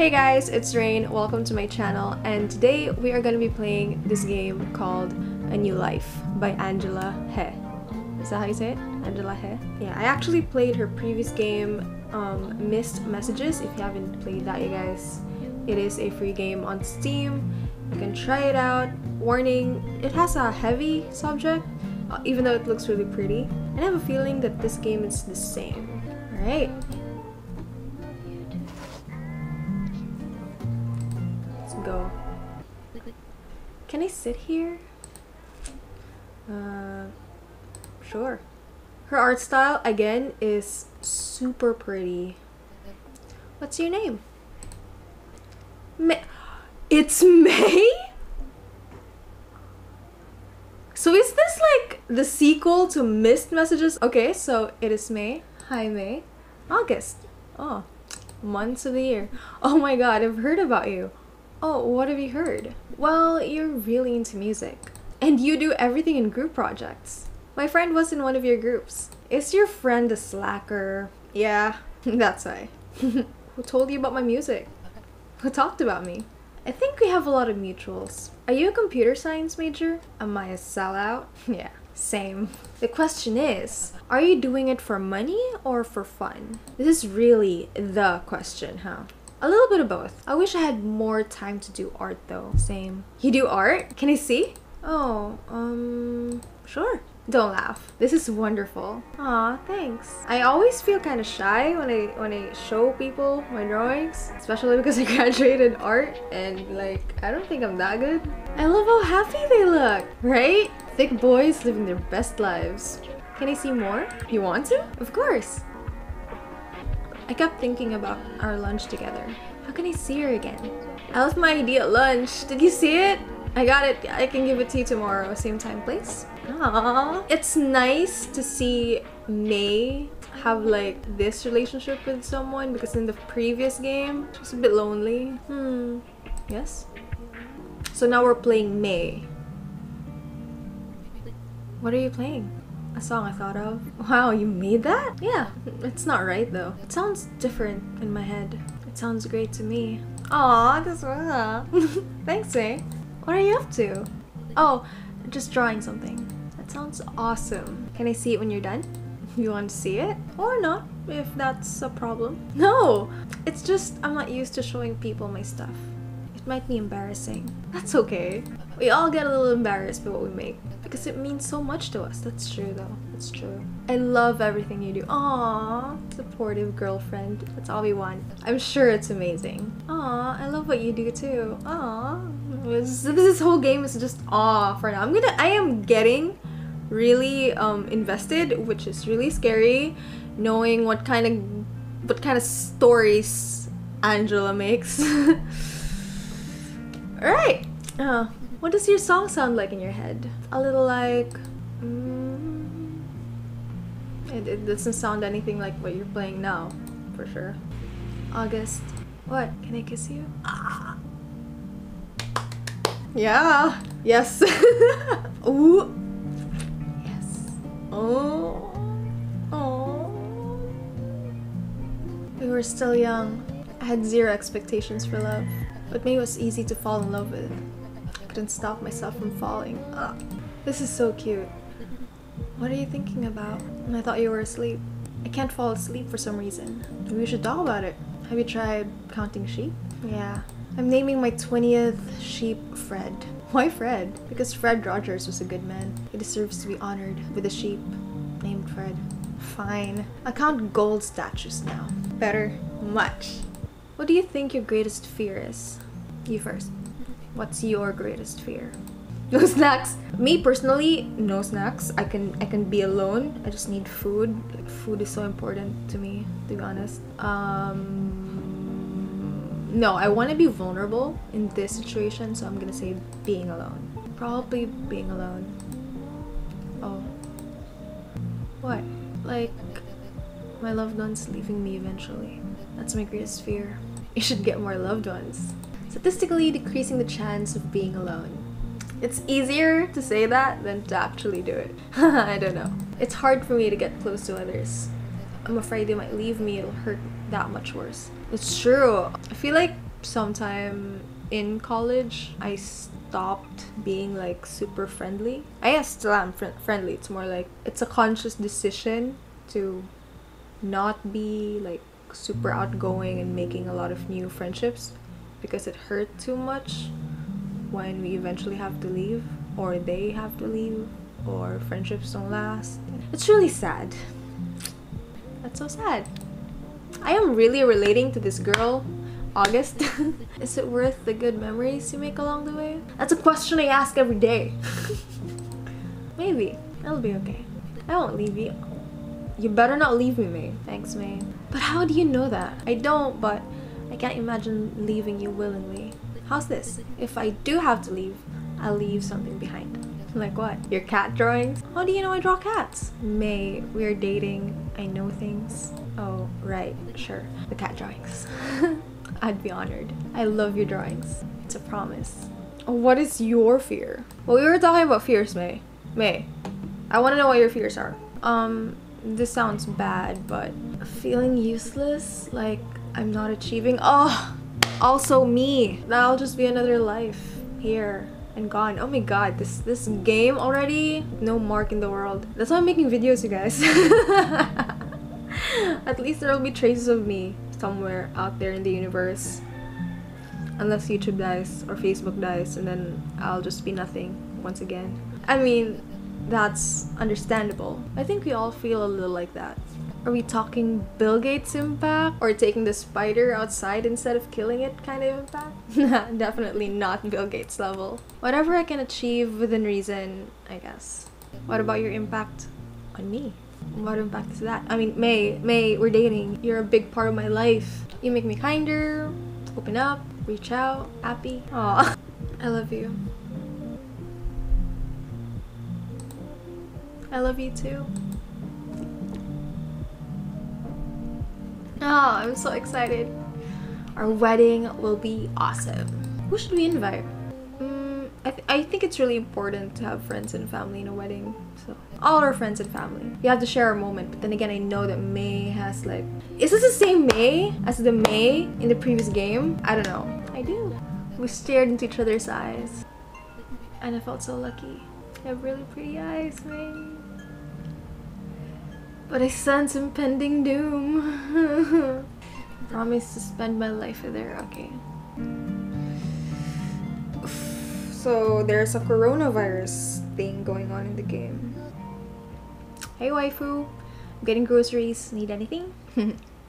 Hey guys, it's Rain. Welcome to my channel, and today we are going to be playing this game called A New Life by Angela He. Is that how you say it? Angela He? Yeah, I actually played her previous game, Missed Messages. If you haven't played that, you guys, it is a free game on Steam. You can try it out. Warning, it has a heavy subject, even though it looks really pretty. And I have a feeling that this game is the same. Alright. Go. Can I sit here? Sure. Her art style again is super pretty. What's your name? May. It's May? So is this like the sequel to Missed Messages? Okay, so it is May. Hi May. August. Oh, months of the year. Oh my god, I've heard about you. Oh, what have you heard? Well, you're really into music. And you do everything in group projects. My friend was in one of your groups. Is your friend a slacker? Yeah, that's why. Who told you about my music? Who talked about me? I think we have a lot of mutuals. Are you a computer science major? Am I a sellout? Yeah, same. The question is, are you doing it for money or for fun? This is really the question, huh? A little bit of both. I wish I had more time to do art though. Same. You do art? Can I see? Oh, sure. Don't laugh. This is wonderful. Aw, thanks. I always feel kind of shy when I show people my drawings, especially because I graduated art and like, I don't think I'm that good. I love how happy they look, right? Thick boys living their best lives. Can I see more? You want to? Of course. I kept thinking about our lunch together. How can I see her again? I left my ID at lunch. Did you see it? I got it. I can give it to you tomorrow. Same time, place. Aww. It's nice to see May have like this relationship with someone, because in the previous game, she was a bit lonely. Yes? So now we're playing May. What are you playing? A song I thought of. Wow, you made that? Yeah, it's not right though. It sounds different in my head. It sounds great to me. Aww, that's what. Thanks, eh? What are you up to? Oh, just drawing something. That sounds awesome. Can I see it when you're done? You want to see it? Or not, if that's a problem. No, it's just I'm not used to showing people my stuff. It might be embarrassing. That's okay. We all get a little embarrassed by what we make, because it means so much to us. That's true though, it's true. I love everything you do. Aww, supportive girlfriend. That's all we want. I'm sure it's amazing. Aww, I love what you do too. Aww. This whole game is just aw for now. I am getting really invested, which is really scary, knowing what kind of stories Angela makes. Alright. What does your song sound like in your head? A little like... It doesn't sound anything like what you're playing now, for sure. August. What? Can I kiss you? Ah. Yeah. Yes. Ooh. Yes. Oh. Oh. We were still young. I had zero expectations for love, but May was easy to fall in love with. Couldn't stop myself from falling. Ugh. This is so cute. What are you thinking about? I thought you were asleep. I can't fall asleep for some reason. Maybe we should talk about it. Have you tried counting sheep? Yeah. I'm naming my 20th sheep Fred. Why Fred? Because Fred Rogers was a good man. He deserves to be honored with a sheep named Fred. Fine. I count gold statues now. Better. Much. What do you think your greatest fear is? You first. What's your greatest fear? No snacks. Me personally, no snacks. I can be alone. I just need food. Like, food is so important to me, to be honest. No, I want to be vulnerable in this situation, so I'm gonna say being alone. Probably being alone. Oh. What? Like, my loved ones leaving me eventually. That's my greatest fear. You should get more loved ones. Statistically decreasing the chance of being alone. It's easier to say that than to actually do it. I don't know. It's hard for me to get close to others. I'm afraid they might leave me, it'll hurt that much worse. It's true. I feel like sometime in college, I stopped being like super friendly. I guess still am friendly. It's more like it's a conscious decision to not be like super outgoing and making a lot of new friendships because it hurt too much when we eventually have to leave, or they have to leave, or friendships don't last. It's really sad. That's so sad. I am really relating to this girl, August. Is it worth the good memories you make along the way? That's a question I ask every day. Maybe. It'll be okay. I won't leave you. You better not leave me, May. Thanks, May. But how do you know that? I don't, but I can't imagine leaving you willingly. How's this? If I do have to leave, I'll leave something behind. Like what? Your cat drawings? How do you know I draw cats? May, we're dating. I know things. Oh, right. Sure. The cat drawings. I'd be honored. I love your drawings. It's a promise. Oh, what is your fear? Well, we were talking about fears, May. May, I want to know what your fears are. This sounds bad, but feeling useless, like I'm not achieving. Oh, also me. That'll just be another life here and gone. Oh my god, this game already? No mark in the world. That's why I'm making videos, you guys. At least there will be traces of me somewhere out there in the universe, unless YouTube dies or Facebook dies, and then I'll just be nothing once again. I mean, that's understandable. I think we all feel a little like that. Are we talking Bill Gates impact, or taking the spider outside instead of killing it kind of impact? Definitely not Bill Gates level. Whatever I can achieve within reason, I guess. What about your impact on me? What impact is that? I mean, May, we're dating. You're a big part of my life. You make me kinder, open up, reach out, happy. Aw, I love you. I love you too. Ah, oh, I'm so excited. Our wedding will be awesome. Who should we invite? I think it's really important to have friends and family in a wedding. So all our friends and family. You have to share a moment. But then again, I know that May has like... Is this the same May as the May in the previous game? I don't know. I do. We stared into each other's eyes. And I felt so lucky. You have really pretty eyes, May. But I sense impending doom. Promise to spend my life there. Okay. So there's a coronavirus thing going on in the game. Hey waifu, I'm getting groceries. Need anything?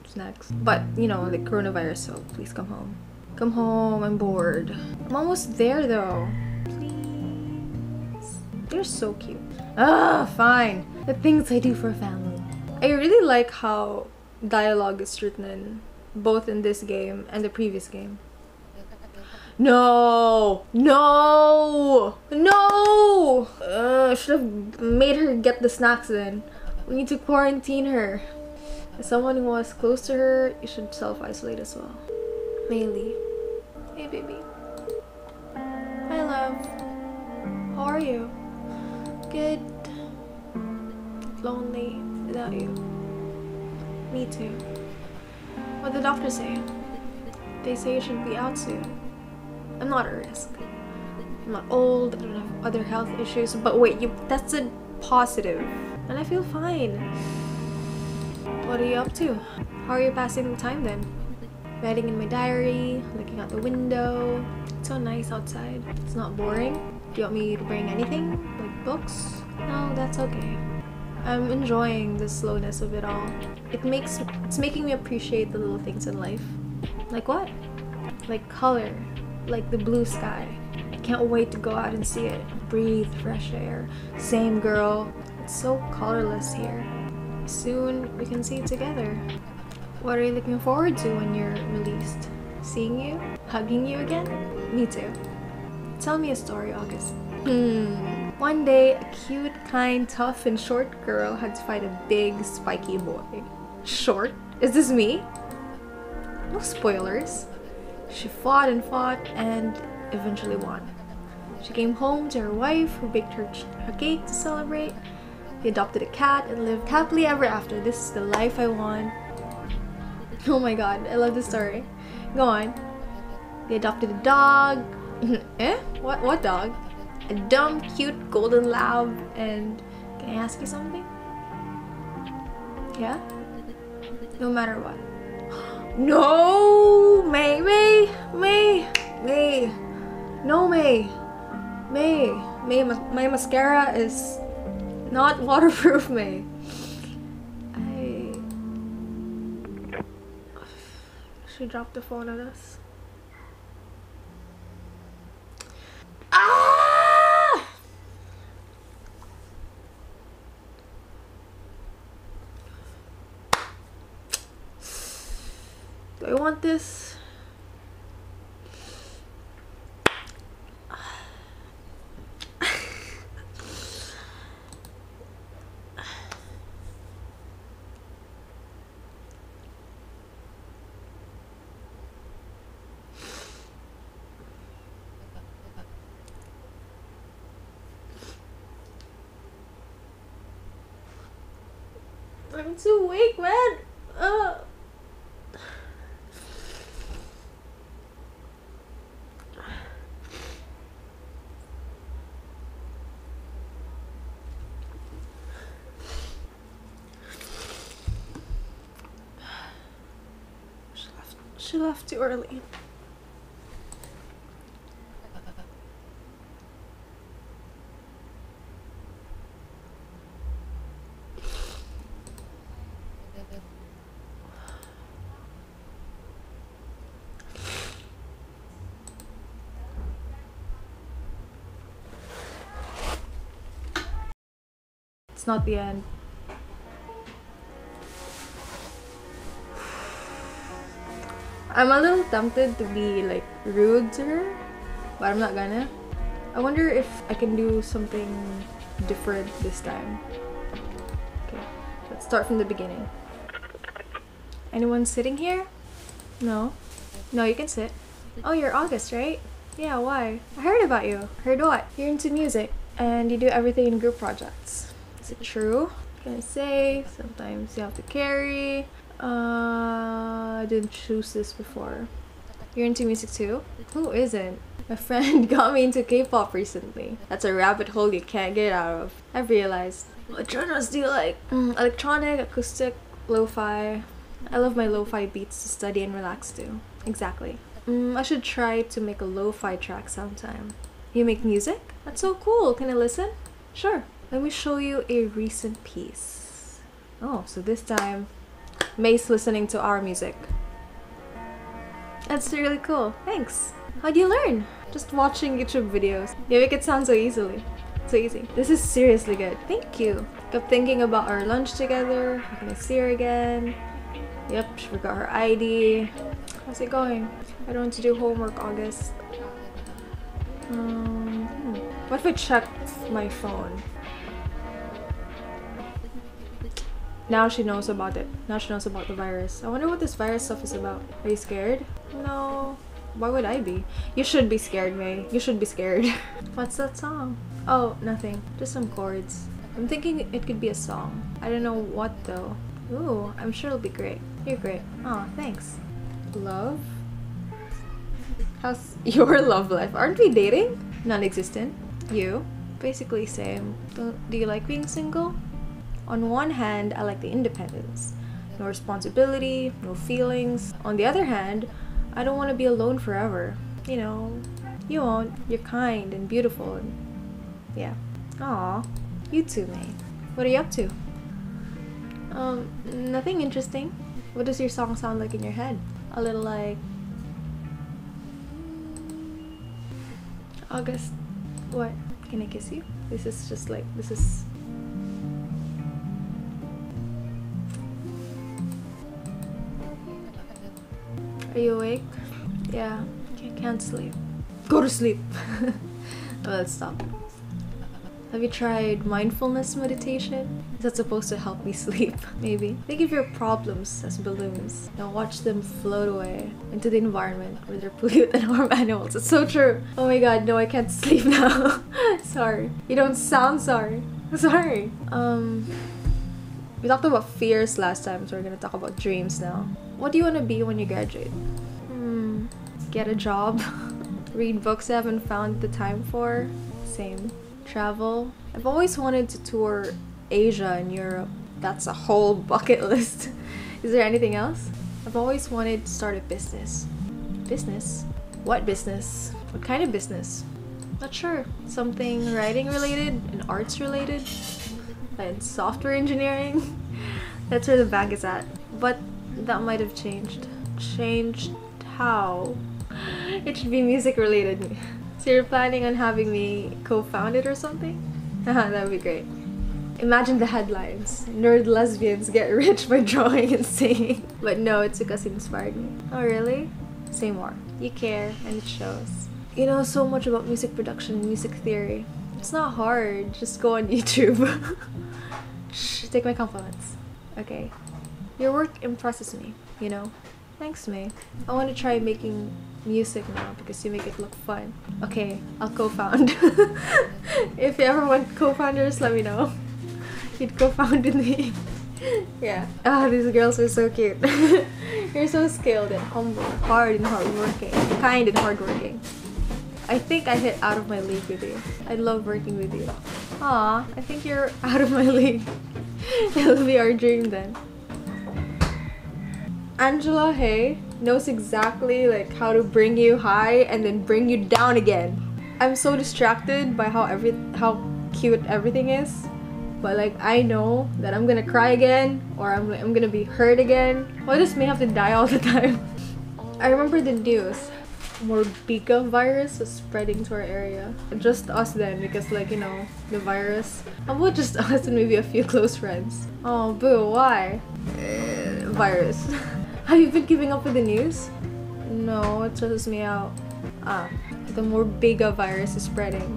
Snacks. But you know, the coronavirus, so please come home. Come home, I'm bored. I'm almost there though. Please. You're so cute. Ah, fine. The things I do for a family. I really like how dialogue is written in, both in this game and the previous game. No! I should have made her get the snacks then. We need to quarantine her. As someone who was close to her, you should self-isolate as well. Maylee. Hey baby. Hi love. How are you? Good. Lonely without you. Me too. What'd the doctor say? They say you should be out soon. I'm not at risk. I'm not old. I don't have other health issues. But wait, you tested positive. And I feel fine. What are you up to? How are you passing the time then? Writing in my diary, looking out the window. It's so nice outside. It's not boring. Do you want me to bring anything? Like books? No, that's okay. I'm enjoying the slowness of it all. It's making me appreciate the little things in life. Like what? Like color, like the blue sky. I can't wait to go out and see it. Breathe fresh air. Same girl. It's so colorless here. Soon we can see it together. What are you looking forward to when you're released? Seeing you? Hugging you again? Me too. Tell me a story, August. One day, a cute, kind, tough, and short girl had to fight a big, spiky boy. Short? Is this me? No spoilers. She fought and eventually won. She came home to her wife, who baked her cake to celebrate. They adopted a cat and lived happily ever after. This is the life I want. Oh my god, I love this story. Go on. They adopted a dog. Eh? What dog? A dumb, cute, golden lab. And can I ask you something? Yeah? No matter what. No! May! No, May! May, my mascara is not waterproof, May. She dropped the phone on us. Ah! Do I want this? I'm too weak, man. She left too early. It's not the end. I'm a little tempted to be like rude to her, but I'm not gonna. I wonder if I can do something different this time. Okay, let's start from the beginning. Anyone sitting here? No? No, you can sit. Oh, you're August, right? Yeah, why? I heard about you. Heard what? You're into music and you do everything in group projects. Is it true? Can I say? Sometimes you have to carry. I didn't choose this before. You're into music too? Who isn't? My friend got me into K-pop recently. That's a rabbit hole you can't get out of. I've realized. What genres do you like? Electronic, acoustic, lo-fi. I love my lo-fi beats to study and relax to. Exactly. I should try to make a lo-fi track sometime. You make music? That's so cool. Can I listen? Sure. Let me show you a recent piece. Oh, so this time, May's listening to our music. That's really cool. Thanks. How do you learn? Just watching YouTube videos. You make it sound so easily. So easy. This is seriously good. Thank you. Kept thinking about our lunch together. How can I see her again? Yep, she forgot her ID. How's it going? I don't want to do homework, August. What if I check my phone? Now she knows about it. Now she knows about the virus. I wonder what this virus stuff is about. Are you scared? No. Why would I be? You should be scared, May. You should be scared. What's that song? Oh, nothing. Just some chords. I'm thinking it could be a song. I don't know what though. Ooh, I'm sure it'll be great. You're great. Aw, thanks. Love? How's your love life? Aren't we dating? Non-existent. You? Basically same. Do you like being single? On one hand, I like the independence. No responsibility, no feelings. On the other hand, I don't want to be alone forever. You know, you won't. You're kind and beautiful and... yeah. Aww. You too, May. What are you up to? Nothing interesting. What does your song sound like in your head? A little like... August. What? Can I kiss you? This is just like... this is... Are you awake? Yeah, can't sleep. Go to sleep! Well, let's stop. Have you tried mindfulness meditation? Is that supposed to help me sleep? Maybe. Think of your problems as balloons. Now watch them float away into the environment where they're polluted and harm animals. It's so true! Oh my god, no, I can't sleep now. Sorry. You don't sound sorry. Sorry. We talked about fears last time, so we're gonna talk about dreams now. What do you want to be when you graduate? get a job, read books I haven't found the time for, same. Travel. I've always wanted to tour Asia and Europe. That's a whole bucket list. Is there anything else? I've always wanted to start a business. Business? What business? What kind of business? Not sure. Something writing related and arts related and software engineering. That's where the bag is at. But that might have changed. Changed how? It should be music related. So you're planning on having me co-found it or something? That would be great. Imagine the headlines. Nerd lesbians get rich by drawing and singing. But no, it's because it inspired me. Oh really? Say more. You care and it shows. You know so much about music production and music theory. It's not hard. Just go on YouTube. Shh, take my compliments. Okay. Your work impresses me, you know? Thanks, May. I want to try making music now because you make it look fun. Okay, I'll co-found. If you ever want co-founders, let me know. You'd co-found with me. Yeah. Ah, oh, these girls are so cute. You're so skilled and humble, hard and hardworking, kind and hardworking. I think I hit out of my league with you. I love working with you. Aw, I think you're out of my league. It'll be our dream then. Angela He knows exactly like how to bring you high and then bring you down again. I'm so distracted by how cute everything is, but like I know that I'm gonna cry again or I'm gonna be hurt again. Why does May have to die all the time? I remember the news. Morbica virus was spreading to our area. Just us then because like, you know, the virus. How about just us and maybe a few close friends? Oh boo, why? Virus. Have you been keeping up with the news? No, it stresses me out. Ah, the Morbica virus is spreading.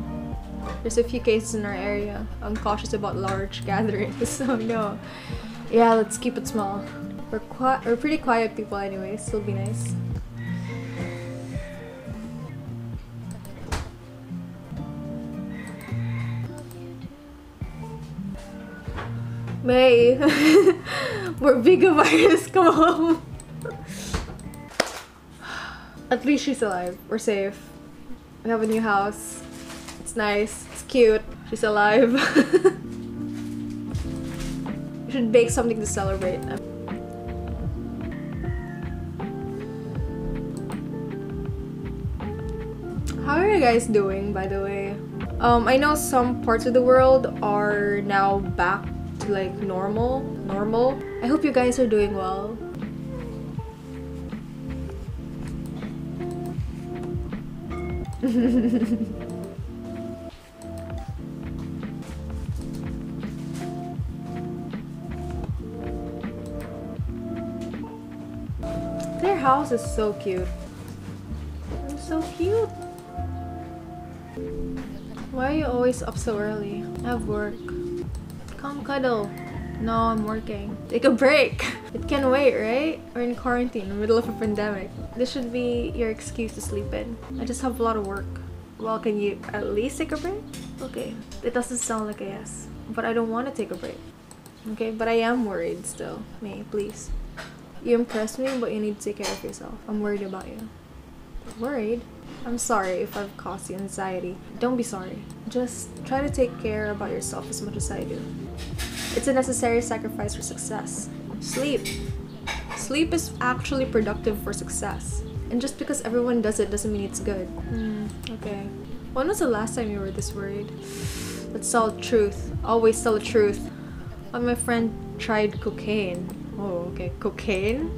There's a few cases in our area. I'm cautious about large gatherings, so no. Yeah, let's keep it small. We're pretty quiet people anyway, so it'll be nice. May, Morbica virus, come home. At least she's alive. We're safe. We have a new house. It's nice. It's cute. She's alive. We should bake something to celebrate. How are you guys doing, by the way? I know some parts of the world are now back to like normal. I hope you guys are doing well. Their house is so cute. They're so cute. Why are you always up so early? I have work. Come cuddle. No, I'm working. Take a break. It can wait, right? We're in quarantine, in the middle of a pandemic. This should be your excuse to sleep in. I just have a lot of work. Well, can you at least take a break? Okay. It doesn't sound like a yes, but I don't want to take a break. Okay, but I am worried still. May, please. You impressed me, but you need to take care of yourself. I'm worried about you. Worried? I'm sorry if I've caused you anxiety. Don't be sorry. Just try to take care about yourself as much as I do. It's a necessary sacrifice for success. Sleep. Sleep is actually productive for success. And just because everyone does it doesn't mean it's good. Okay. When was the last time you were this worried? Let's tell the truth. Always tell the truth. Oh, my friend tried cocaine. Oh, okay. Cocaine?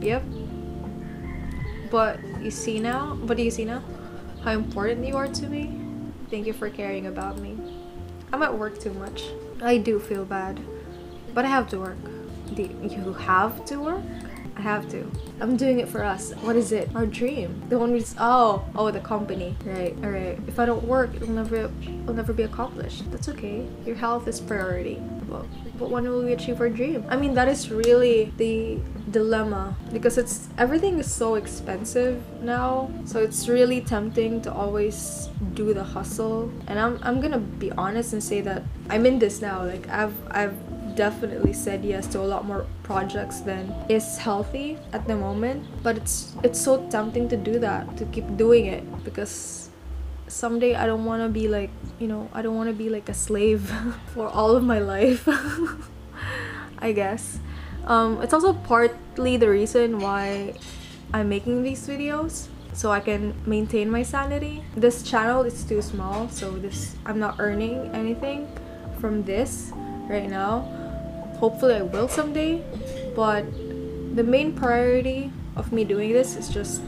Yep. But you see now? What do you see now? How important you are to me? Thank you for caring about me. I'm at work too much. I do feel bad. But I have to work. Do you have to work? I have to. I'm doing it for us. What is it? Our dream. The one we just, oh, the company. Right, alright. If I don't work, it'll never be accomplished. That's okay. Your health is priority. Well, but when will we achieve our dream? I mean, that is really the dilemma because it's everything is so expensive now, so it's really tempting to always do the hustle. And I'm gonna be honest and say that I'm in this now. Like I've definitely said yes to a lot more projects than is healthy at the moment. But it's so tempting to do that, to keep doing it, because someday I don't want to be like, you know, I don't want to be like a slave for all of my life. I guess it's also partly the reason why I'm making these videos, so I can maintain my sanity. This channel is too small, so this, I'm not earning anything from this right now. Hopefully I will someday, but the main priority of me doing this is just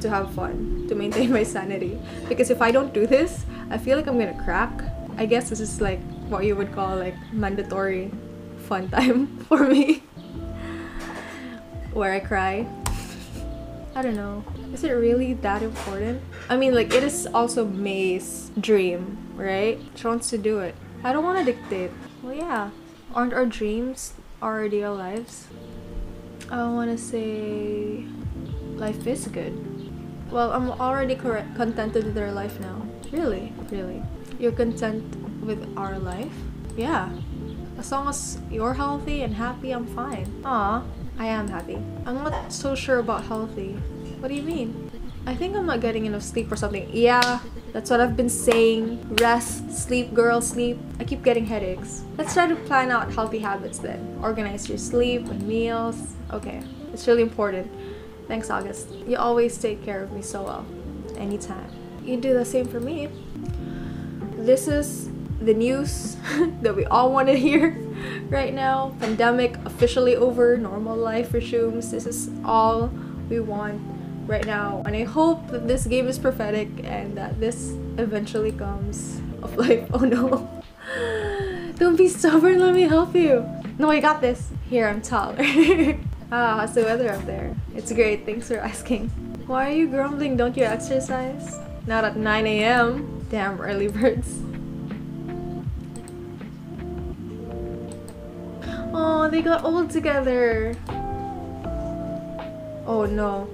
to have fun, to maintain my sanity, because if I don't do this, I feel like I'm gonna crack. I guess this is like what you would call like mandatory fun time for me, where I cry. I don't know, is it really that important? I mean, like, it is also May's dream, right? She wants to do it. I don't want to dictate. Well, yeah, aren't our dreams our ideal lives? I want to say life is good. Well, I'm already contented with our life now. Really? Really? You're content with our life? Yeah. As long as you're healthy and happy, I'm fine. Aw, I am happy. I'm not so sure about healthy. What do you mean? I think I'm not getting enough sleep or something. Yeah, that's what I've been saying. Rest, sleep, girl, sleep. I keep getting headaches. Let's try to plan out healthy habits then. Organize your sleep and meals. Okay, it's really important. Thanks, August. You always take care of me so well. Anytime. You do the same for me. This is the news that we all want to hear right now. Pandemic officially over. Normal life resumes. This is all we want right now. And I hope that this game is prophetic and that this eventually comes of life. Oh no. Don't be stubborn. Let me help you. No, I got this. Here, I'm taller. Ah, how's the weather up there? It's great, thanks for asking. Why are you grumbling? Don't you exercise? Not at 9 AM. Damn early birds. Oh, they got old together. Oh no.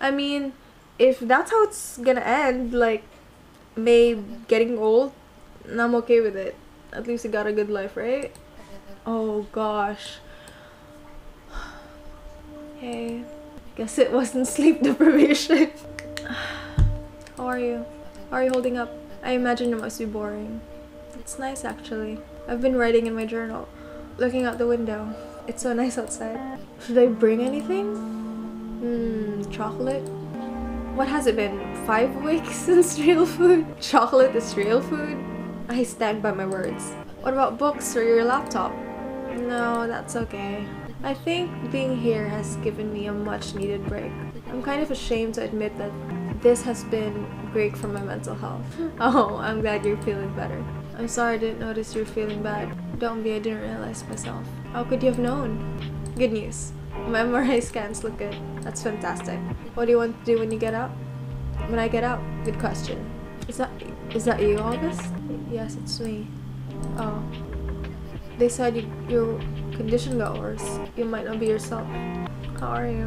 I mean, if that's how it's gonna end, like May getting old, I'm okay with it. At least you got a good life, right? Oh gosh. Hey, guess it wasn't sleep deprivation. How are you? How are you holding up? I imagine it must be boring. It's nice actually. I've been writing in my journal, looking out the window. It's so nice outside. Should I bring anything? Chocolate? What has it been? 5 weeks since real food? Chocolate is real food? I stand by my words. What about books or your laptop? No, that's okay. I think being here has given me a much needed break. I'm kind of ashamed to admit that this has been great for my mental health. Oh, I'm glad you're feeling better. I'm sorry I didn't notice you're feeling bad. Don't be, I didn't realize myself. How could you have known? Good news. My MRI scans look good. That's fantastic. What do you want to do when you get out? When I get out? Good question. Is that you, August? Yes, it's me. Oh. They said your condition got worse. You might not be yourself. How are you?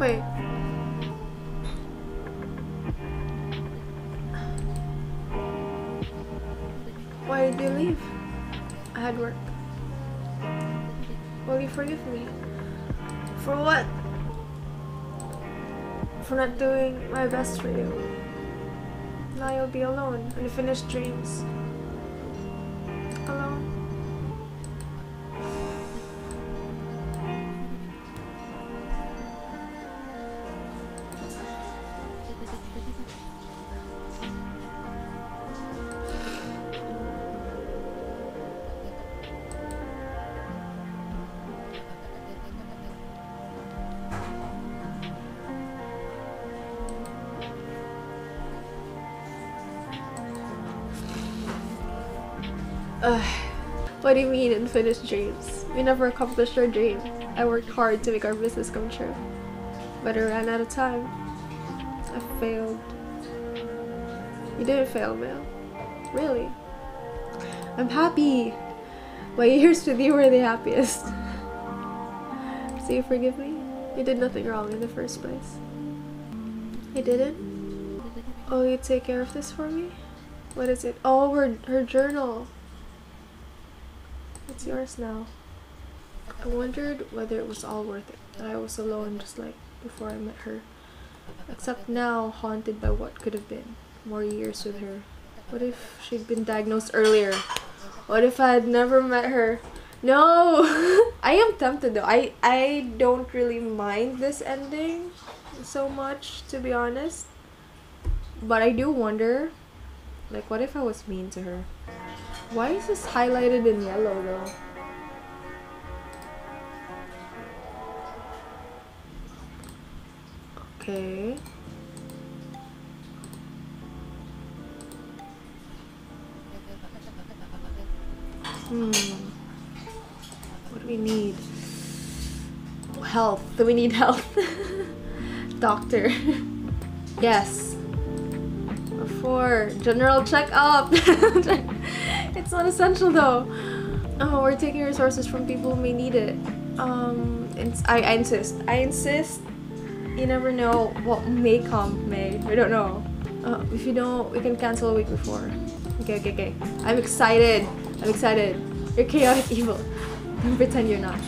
Wait. Why did you leave? I had work. Will you forgive me? For what? For not doing my best for you. Now you'll be alone. Unfinished dreams. Alone. What do you mean unfinished dreams? We never accomplished our dream. I worked hard to make our business come true, but I ran out of time. I failed. You didn't fail, Mel. Really? I'm happy. My years with you were the happiest. So you forgive me? I did nothing wrong in the first place. I didn't? Oh, you take care of this for me? What is it? Oh, her journal! It's yours now. I wondered whether it was all worth it. I was alone just like before I met her. Except now, haunted by what could have been. More years with her. What if she'd been diagnosed earlier? What if I had never met her? No! I am tempted though. I don't really mind this ending so much, to be honest. But I do wonder, like, what if I was mean to her? Why is this highlighted in yellow though? Okay. What do we need? Health. Do we need health? Doctor. Yes. Before general checkup. It's not essential though. Oh, we're taking resources from people who may need it. I insist. I insist. You never know what may come. May. We don't know. If you don't, we can cancel a week before. Okay, okay, okay. I'm excited. I'm excited. You're chaotic evil. Don't pretend you're not.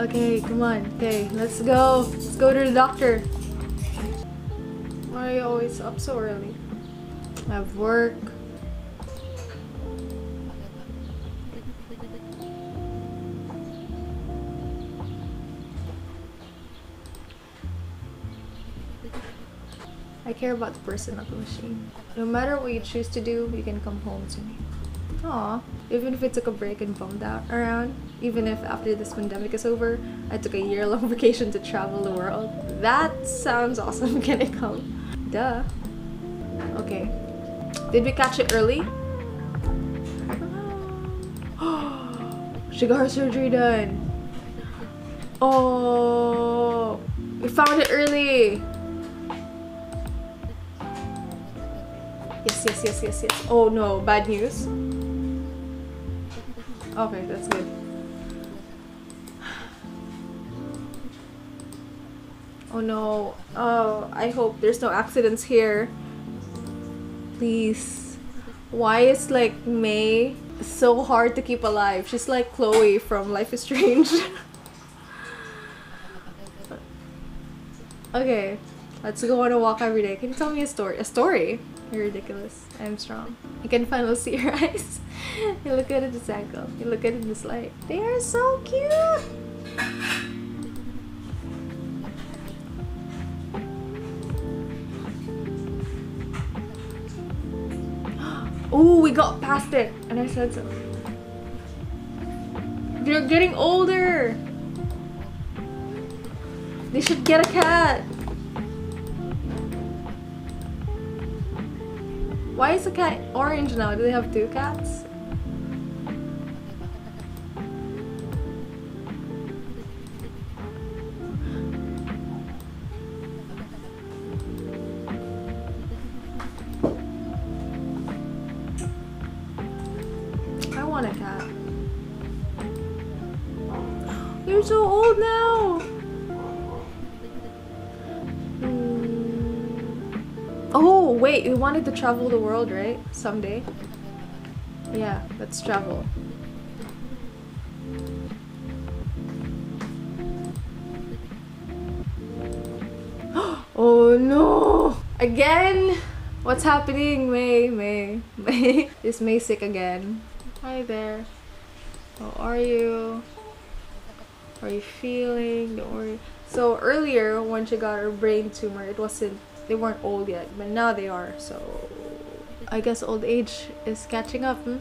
Okay, come on. Okay, let's go. Let's go to the doctor. Why are you always up so early? I have work. I care about the person, not the machine. No matter what you choose to do, you can come home to me. Aww. Even if I took a break and bummed out around, even if after this pandemic is over, I took a year-long vacation to travel the world. That sounds awesome. Can I come? Duh. Okay. Did we catch it early? She got her surgery done. Oh, we found it early. Yes, yes, yes, yes, yes. Oh no, bad news. Okay, that's good. Oh no. Oh, I hope there's no accidents here. Please. Why is like May so hard to keep alive? She's like Chloe from Life is Strange. Okay, let's go on a walk every day. Can you tell me a story? A story? You're ridiculous. I'm strong. I can finally see your eyes. You look at it this angle. You look at it this light. They are so cute! Oh, we got past it! And I said so. They're getting older! They should get a cat! Why is the cat orange now? Do they have two cats? I want a cat. You're so old now! Oh, wait, we wanted to travel the world, right? Someday. Yeah, let's travel. Oh no! Again? What's happening? May. Is May sick again? Hi there. How are you? How are you feeling? Don't worry. So earlier, when she got her brain tumor, it wasn't... They weren't old yet, but now they are, so... I guess old age is catching up, hmm?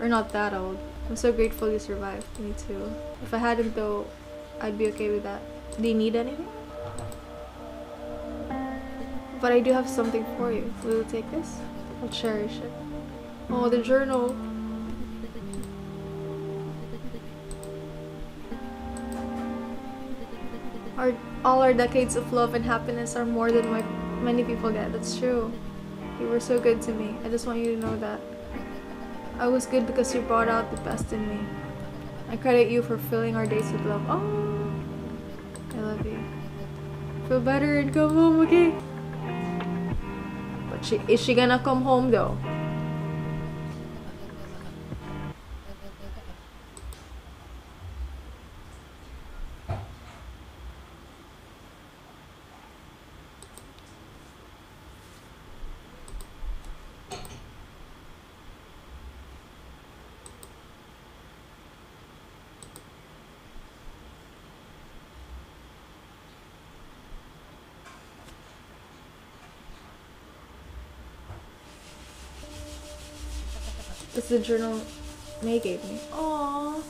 Or not that old. I'm so grateful you survived. Me too. If I hadn't though, I'd be okay with that. Do you need anything? But I do have something for you. Will you take this? I'll cherish it. Oh, the journal! All our decades of love and happiness are more than many people get. That's true. You were so good to me. I just want you to know that. I was good because you brought out the best in me. I credit you for filling our days with love. Oh, I love you. Feel better and come home, okay? But is she gonna come home though? It's the journal May gave me. Aww.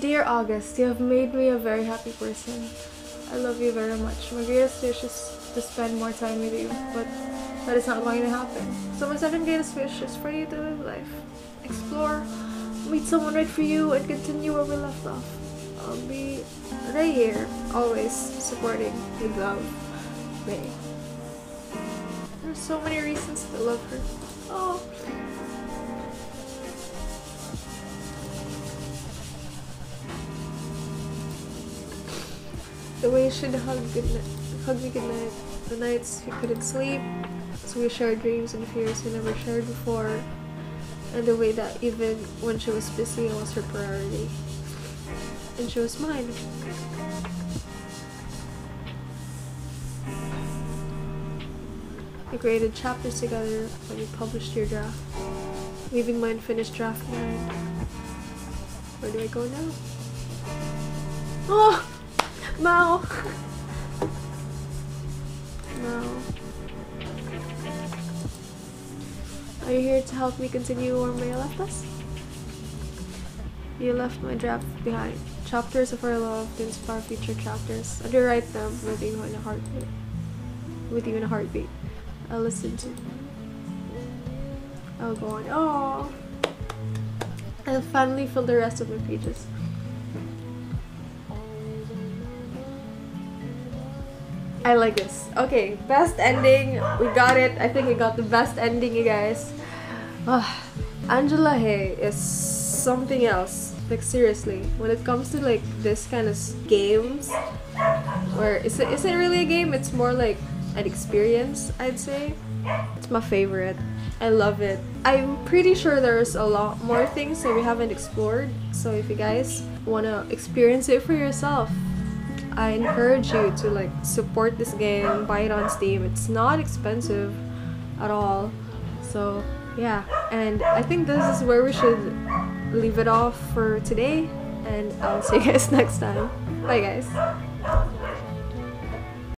Dear August, you have made me a very happy person. I love you very much. My greatest wish is to spend more time with you, but that is not going to happen. So my second greatest wish is for you to live life. Explore. Meet someone right for you and continue where we left off. I'll be right here, always supporting with love. May. There's so many reasons to love her. Oh. The way you should hug me goodnight. The nights you couldn't sleep, so we shared dreams and fears we never shared before. And the way that even when she was busy, I was her priority. And she was mine. We created chapters together when you published your draft. Leaving my unfinished draft now. Where do I go now? Oh! Mao! Mao. Are you here to help me continue where Maya left us? You left my draft behind. Chapters of our love to inspire future chapters. I'll rewrite them with you in a heartbeat. I'll listen to. I'll go on. Oh, I'll finally fill the rest of my pages. I like this. Okay, best ending. We got it. I think we got the best ending, you guys. Oh, Angela He is something else. Like seriously, when it comes to like this kind of games, or is it really a game? It's more like an experience, I'd say. It's my favorite. I love it. I'm pretty sure there's a lot more things that we haven't explored. So if you guys wanna experience it for yourself, I encourage you to like support this game, buy it on Steam. It's not expensive at all. So yeah, and I think this is where we should leave it off for today, and I'll see you guys next time. Bye guys.